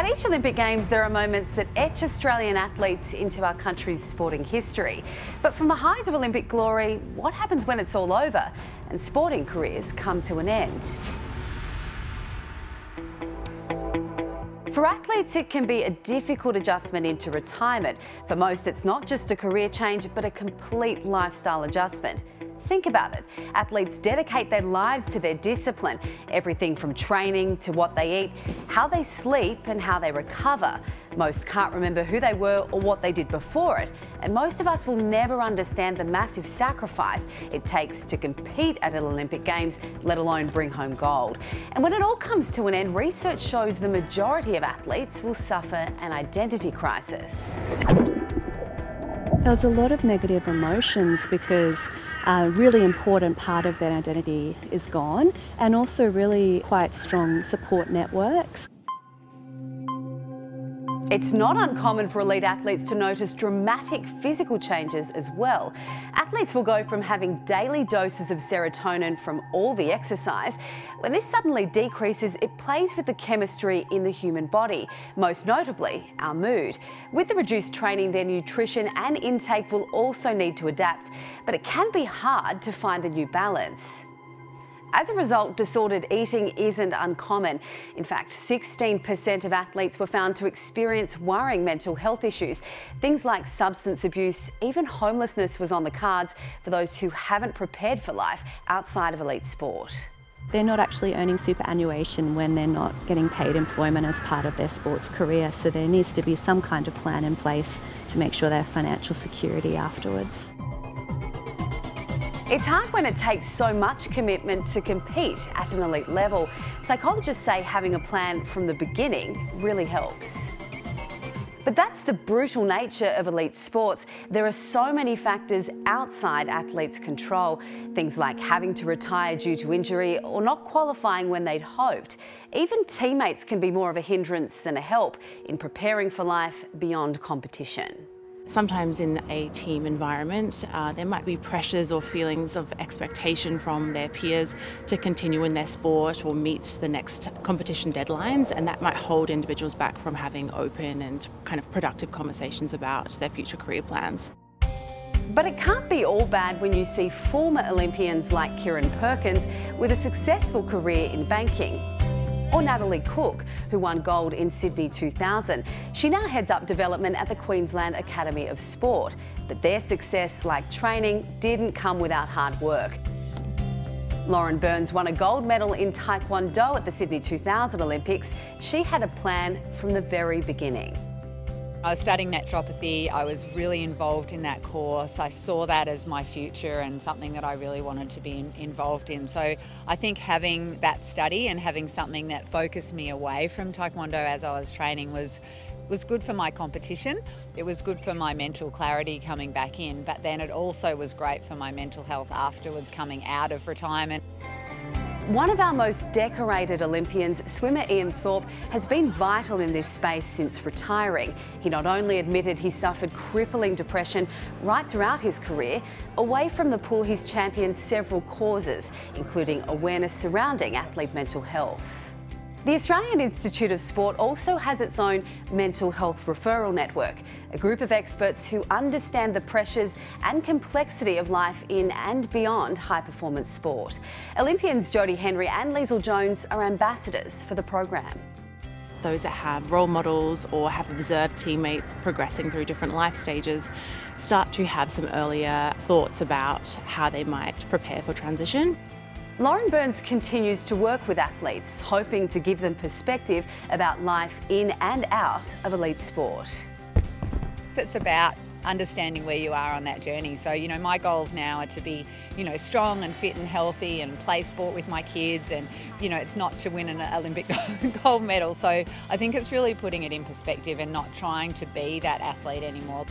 At each Olympic Games, there are moments that etch Australian athletes into our country's sporting history. But from the highs of Olympic glory, what happens when it's all over and sporting careers come to an end? For athletes, it can be a difficult adjustment into retirement. For most, it's not just a career change, but a complete lifestyle adjustment. Think about it. Athletes dedicate their lives to their discipline, everything from training to what they eat, how they sleep and how they recover. Most can't remember who they were or what they did before it, and most of us will never understand the massive sacrifice it takes to compete at an Olympic Games, let alone bring home gold. And when it all comes to an end, research shows the majority of athletes will suffer an identity crisis. There was a lot of negative emotions because a really important part of that identity is gone, and also really quite strong support networks. It's not uncommon for elite athletes to notice dramatic physical changes as well. Athletes will go from having daily doses of serotonin from all the exercise. When this suddenly decreases, it plays with the chemistry in the human body, most notably our mood. With the reduced training, their nutrition and intake will also need to adapt, but it can be hard to find the new balance. As a result, disordered eating isn't uncommon. In fact, 16% of athletes were found to experience worrying mental health issues. Things like substance abuse, even homelessness was on the cards for those who haven't prepared for life outside of elite sport. They're not actually earning superannuation when they're not getting paid employment as part of their sports career, so there needs to be some kind of plan in place to make sure they have financial security afterwards. It's hard when it takes so much commitment to compete at an elite level. Psychologists say having a plan from the beginning really helps. But that's the brutal nature of elite sports. There are so many factors outside athletes' control. Things like having to retire due to injury or not qualifying when they'd hoped. Even teammates can be more of a hindrance than a help in preparing for life beyond competition. Sometimes in a team environment, there might be pressures or feelings of expectation from their peers to continue in their sport or meet the next competition deadlines, and that might hold individuals back from having open and kind of productive conversations about their future career plans. But it can't be all bad when you see former Olympians like Kieran Perkins with a successful career in banking. Or Natalie Cook, who won gold in Sydney 2000. She now heads up development at the Queensland Academy of Sport. But their success, like training, didn't come without hard work. Lauren Burns won a gold medal in Taekwondo at the Sydney 2000 Olympics. She had a plan from the very beginning. I was studying naturopathy. I was really involved in that course. I saw that as my future and something that I really wanted to be involved in. So I think having that study and having something that focused me away from Taekwondo as I was training was good for my competition. It was good for my mental clarity coming back in, but then it also was great for my mental health afterwards coming out of retirement. One of our most decorated Olympians, swimmer Ian Thorpe, has been vital in this space since retiring. He not only admitted he suffered crippling depression right throughout his career, away from the pool he's championed several causes, including awareness surrounding athlete mental health. The Australian Institute of Sport also has its own mental health referral network, a group of experts who understand the pressures and complexity of life in and beyond high-performance sport. Olympians Jodie Henry and Liesl Jones are ambassadors for the program. Those that have role models or have observed teammates progressing through different life stages start to have some earlier thoughts about how they might prepare for transition. Lauren Burns continues to work with athletes, hoping to give them perspective about life in and out of elite sport. It's about understanding where you are on that journey. So, you know, my goals now are to be, you know, strong and fit and healthy and play sport with my kids, and, you know, it's not to win an Olympic gold medal. So I think it's really putting it in perspective and not trying to be that athlete anymore.